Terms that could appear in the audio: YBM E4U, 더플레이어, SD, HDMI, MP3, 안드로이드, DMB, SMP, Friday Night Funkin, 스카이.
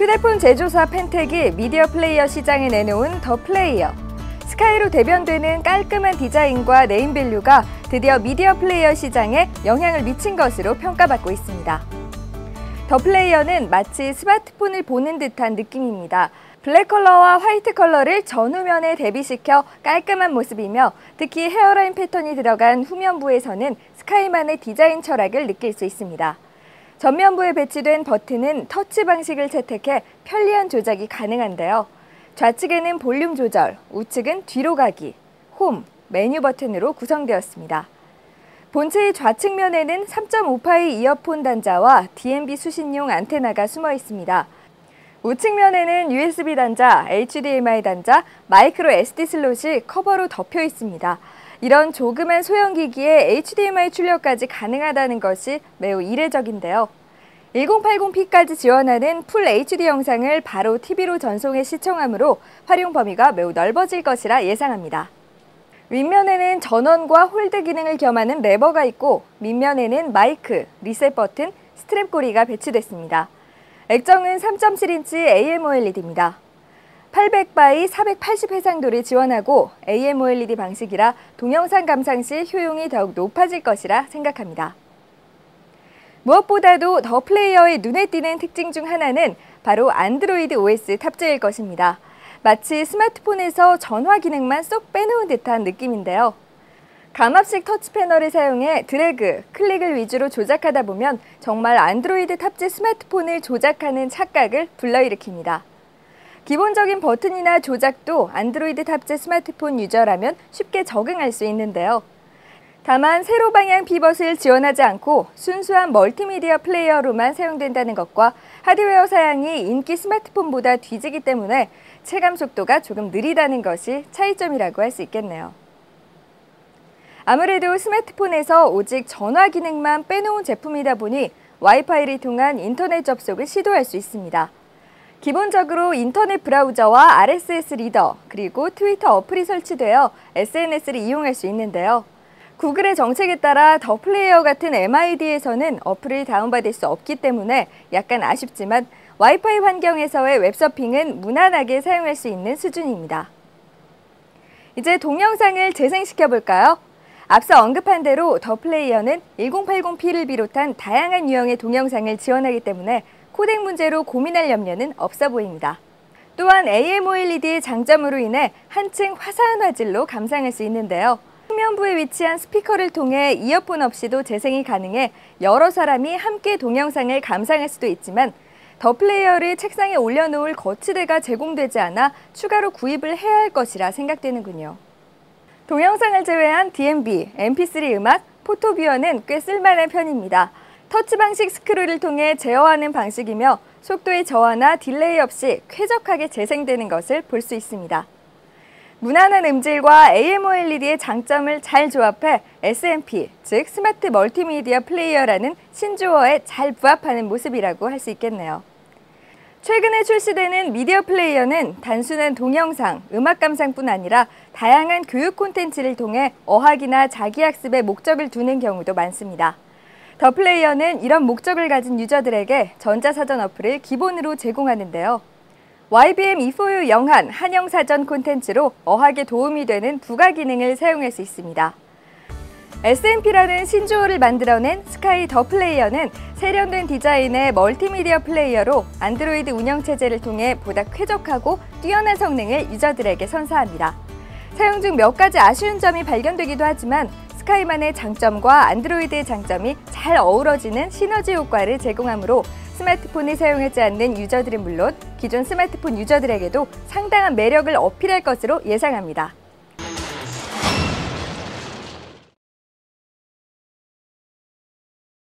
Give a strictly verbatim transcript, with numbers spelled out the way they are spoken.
휴대폰 제조사 펜텍이 미디어 플레이어 시장에 내놓은 더플레이어. 스카이로 대변되는 깔끔한 디자인과 네임밸류가 드디어 미디어 플레이어 시장에 영향을 미친 것으로 평가받고 있습니다. 더플레이어는 마치 스마트폰을 보는 듯한 느낌입니다. 블랙 컬러와 화이트 컬러를 전후면에 대비시켜 깔끔한 모습이며, 특히 헤어라인 패턴이 들어간 후면부에서는 스카이만의 디자인 철학을 느낄 수 있습니다. 전면부에 배치된 버튼은 터치 방식을 채택해 편리한 조작이 가능한데요. 좌측에는 볼륨 조절, 우측은 뒤로 가기, 홈, 메뉴 버튼으로 구성되었습니다. 본체의 좌측면에는 삼 점 오 파이 이어폰 단자와 디 엠 비 수신용 안테나가 숨어 있습니다. 우측면에는 유 에스 비 단자, 에이치 디 엠 아이 단자, 마이크로 에스 디 슬롯이 커버로 덮여 있습니다. 이런 조그만 소형기기에 에이치 디 엠 아이 출력까지 가능하다는 것이 매우 이례적인데요. 천팔십 피까지 지원하는 풀 에이치 디 영상을 바로 티비로 전송해 시청하므로 활용 범위가 매우 넓어질 것이라 예상합니다. 윗면에는 전원과 홀드 기능을 겸하는 레버가 있고, 밑면에는 마이크, 리셋 버튼, 스트랩 고리가 배치됐습니다. 액정은 삼 점 칠 인치 에이 엠 오 엘 이 디입니다. 팔백 바이 사백팔십 해상도를 지원하고 에이 엠 오 엘 이 디 방식이라 동영상 감상 시 효용이 더욱 높아질 것이라 생각합니다. 무엇보다도 더 플레이어의 눈에 띄는 특징 중 하나는 바로 안드로이드 오 에스 탑재일 것입니다. 마치 스마트폰에서 전화 기능만 쏙 빼놓은 듯한 느낌인데요. 감압식 터치 패널을 사용해 드래그, 클릭을 위주로 조작하다 보면 정말 안드로이드 탑재 스마트폰을 조작하는 착각을 불러일으킵니다. 기본적인 버튼이나 조작도 안드로이드 탑재 스마트폰 유저라면 쉽게 적응할 수 있는데요. 다만 세로 방향 피벗을 지원하지 않고 순수한 멀티미디어 플레이어로만 사용된다는 것과 하드웨어 사양이 인기 스마트폰보다 뒤지기 때문에 체감 속도가 조금 느리다는 것이 차이점이라고 할 수 있겠네요. 아무래도 스마트폰에서 오직 전화 기능만 빼놓은 제품이다 보니 와이파이를 통한 인터넷 접속을 시도할 수 있습니다. 기본적으로 인터넷 브라우저와 알 에스 에스 리더, 그리고 트위터 어플이 설치되어 에스 엔 에스를 이용할 수 있는데요. 구글의 정책에 따라 더 플레이어 같은 엠 아이 디에서는 어플을 다운받을 수 없기 때문에 약간 아쉽지만 와이파이 환경에서의 웹서핑은 무난하게 사용할 수 있는 수준입니다. 이제 동영상을 재생시켜볼까요? 앞서 언급한 대로 더 플레이어는 천팔십 피를 비롯한 다양한 유형의 동영상을 지원하기 때문에 코덱 문제로 고민할 염려는 없어 보입니다. 또한 에이 엠 오 엘 이 디의 장점으로 인해 한층 화사한 화질로 감상할 수 있는데요. 측면부에 위치한 스피커를 통해 이어폰 없이도 재생이 가능해 여러 사람이 함께 동영상을 감상할 수도 있지만, 더 플레이어를 책상에 올려놓을 거치대가 제공되지 않아 추가로 구입을 해야 할 것이라 생각되는군요. 동영상을 제외한 디 엠 비, 엠 피 쓰리 음악, 포토뷰어는 꽤 쓸만한 편입니다. 터치 방식 스크롤을 통해 제어하는 방식이며 속도의 저하나 딜레이 없이 쾌적하게 재생되는 것을 볼 수 있습니다. 무난한 음질과 에이 엠 오 엘 이 디의 장점을 잘 조합해 에스 엠 피, 즉 스마트 멀티미디어 플레이어라는 신조어에 잘 부합하는 모습이라고 할 수 있겠네요. 최근에 출시되는 미디어 플레이어는 단순한 동영상, 음악 감상뿐 아니라 다양한 교육 콘텐츠를 통해 어학이나 자기학습에 목적을 두는 경우도 많습니다. 더 플레이어는 이런 목적을 가진 유저들에게 전자사전 어플을 기본으로 제공하는데요. 와이 비 엠 이 포 유 영한 한영사전 콘텐츠로 어학에 도움이 되는 부가 기능을 사용할 수 있습니다. 에스 엠 피라는 신조어를 만들어낸 스카이 더 플레이어는 세련된 디자인의 멀티미디어 플레이어로 안드로이드 운영체제를 통해 보다 쾌적하고 뛰어난 성능을 유저들에게 선사합니다. 사용 중 몇 가지 아쉬운 점이 발견되기도 하지만 스카이만의 장점과 안드로이드의 장점이 잘 어우러지는 시너지 효과를 제공하므로 스마트폰을 사용하지 않는 유저들은 물론 기존 스마트폰 유저들에게도 상당한 매력을 어필할 것으로 예상합니다.